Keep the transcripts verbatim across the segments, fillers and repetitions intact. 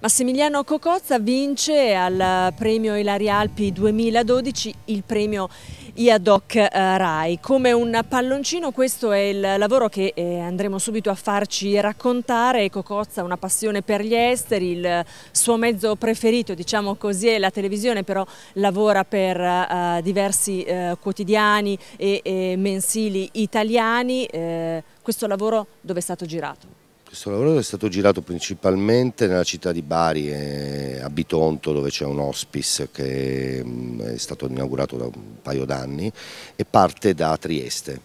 Massimiliano Cocozza vince al premio Ilaria Alpi duemiladodici il premio Iadoc Rai. Come un palloncino, questo è il lavoro che andremo subito a farci raccontare. Cocozza ha una passione per gli esteri, il suo mezzo preferito, diciamo così, è la televisione, però lavora per uh, diversi uh, quotidiani e, e mensili italiani. Uh, questo lavoro dove è stato girato? Questo lavoro è stato girato principalmente nella città di Bari, eh, a Bitonto, dove c'è un hospice che mh, è stato inaugurato da un paio d'anni e parte da Trieste.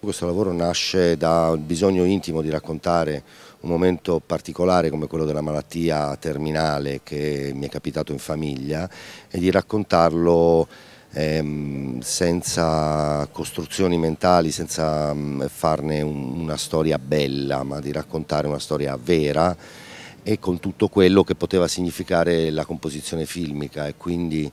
Questo lavoro nasce dal bisogno intimo di raccontare un momento particolare come quello della malattia terminale che mi è capitato in famiglia e di raccontarlo ehm, senza costruzioni mentali, senza mh, farne un, una storia bella, ma di raccontare una storia vera e con tutto quello che poteva significare la composizione filmica e quindi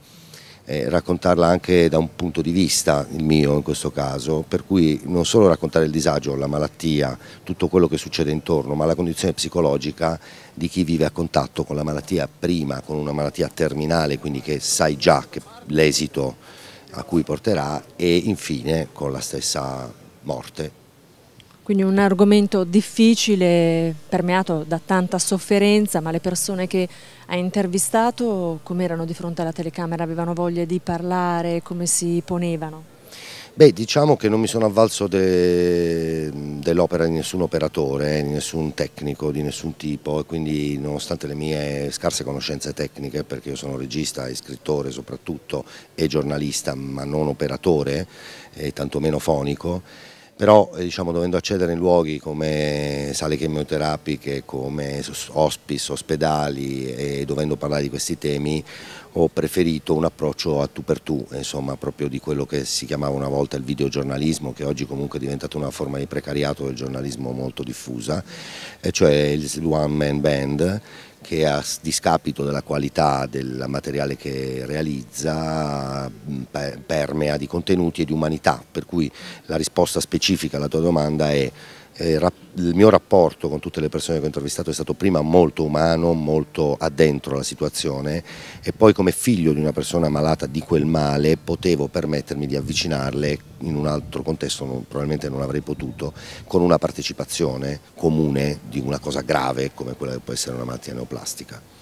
Eh, raccontarla anche da un punto di vista, il mio in questo caso, per cui non solo raccontare il disagio, la malattia, tutto quello che succede intorno, ma la condizione psicologica di chi vive a contatto con la malattia prima, con una malattia terminale, quindi che sai già che l'esito a cui porterà, e infine con la stessa morte. Quindi un argomento difficile, permeato da tanta sofferenza, ma le persone che hai intervistato come erano di fronte alla telecamera? Avevano voglia di parlare? Come si ponevano? Beh, diciamo che non mi sono avvalso de... dell'opera di nessun operatore, di nessun tecnico, di nessun tipo, e quindi nonostante le mie scarse conoscenze tecniche, perché io sono regista e scrittore soprattutto e giornalista, ma non operatore e tantomeno fonico, però diciamo, dovendo accedere in luoghi come sale chemioterapiche, come hospice, ospedali, e dovendo parlare di questi temi, ho preferito un approccio a tu per tu, insomma, proprio di quello che si chiamava una volta il videogiornalismo, che oggi comunque è diventata una forma di precariato del giornalismo molto diffusa, cioè il one man band, che a discapito della qualità del materiale che realizza permea di contenuti e di umanità, per cui la risposta specifica alla tua domanda è eh, il mio rapporto con tutte le persone che ho intervistato è stato prima molto umano, molto addentro alla situazione, e poi come figlio di una persona malata di quel male potevo permettermi di avvicinarle in un altro contesto, non, probabilmente non avrei potuto, con una partecipazione comune di una cosa grave come quella che può essere una malattia neoplastica.